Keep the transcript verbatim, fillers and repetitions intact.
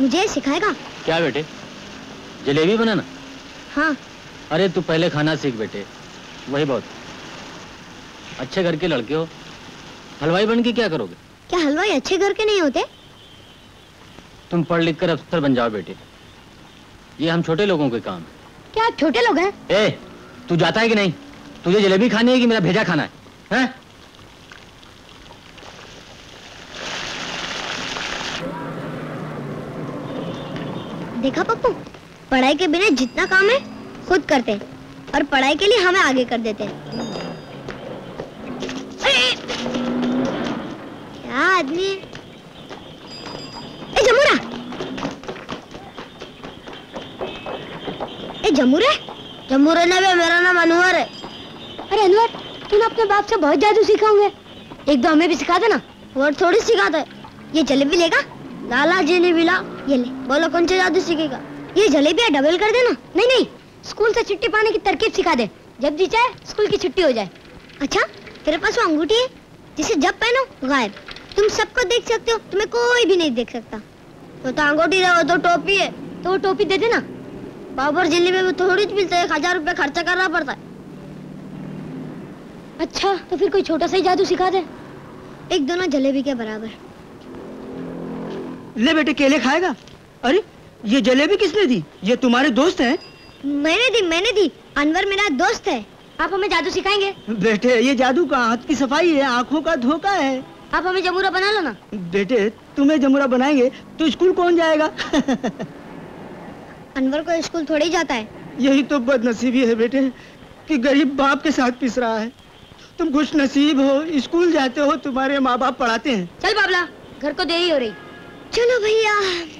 मुझे सिखाएगा? क्या बेटे, जलेबी बनाना? हाँ। अरे तू पहले खाना सीख बेटे, वही बहुत। अच्छे घर के लड़के हो, हलवाई बन के क्या करोगे? क्या हलवाई अच्छे घर के नहीं होते? तुम पढ़ लिख कर अफसर बन जाओ बेटे, ये हम छोटे लोगों के काम है। क्या छोटे लोग हैं? ए, तू जाता है कि नहीं? तुझे जलेबी खानी है कि मेरा भेजा खाना है? है? देखा पप्पू, पढ़ाई के बिना जितना काम है खुद करते और पढ़ाई के लिए हमें आगे कर देते। अरे क्या आदमी है? ए जमुरा, ए जमुरे, जमुरे ना बे, मेरा नाम अनवर है। अरे अनवर, तूने अपने बाप से बहुत जादू सीखा होंगे, एक दो हमें भी सिखा देना। और थोड़ी सिखाता है, ये जलेबी लेगा? लाला जी ने मिला, ये ले। बोलो कौन सा जादू सीखेगा? ये जलेबियाँ डबल कर देना। नहीं नहीं, स्कूल से छुट्टी पाने की तरकीब सिखा दे, जब जी चाहे स्कूल की छुट्टी हो जाए। अच्छा, तेरे पास वो अंगूठी है जिसे जब पहनो गायब। तुम सबको देख सकते हो, तुम्हें कोई भी नहीं देख सकता। वो तो अंगूठी है, वो तो टोपी है, तो वो टोपी दे देना। बाबर जिले में वो थोड़ी मिलता है, एक हजार रुपया खर्चा करना पड़ता है। अच्छा, तो फिर कोई छोटा सा ही जादू सिखा दे, एक दोनों जलेबी के बराबर। ले बेटे, केले खाएगा? अरे ये जलेबी किसने दी? ये तुम्हारे दोस्त हैं? मैंने दी, मैंने दी। अनवर मेरा दोस्त है। आप हमें जादू सिखाएंगे? बेटे ये जादू का हाथ की सफाई है, आंखों का धोखा है। आप हमें जमुरा बना लो ना। बेटे तुम्हें जमुरा बनाएंगे तो स्कूल कौन जाएगा? अनवर को स्कूल थोड़ी जाता है। यही तो बदनसीबी है बेटे, कि गरीब बाप के साथ पिस रहा है। तुम खुश नसीब हो, स्कूल जाते हो, तुम्हारे माँ बाप पढ़ाते हैं। चल बाबला, घर को देरी हो रही। चलो भैया।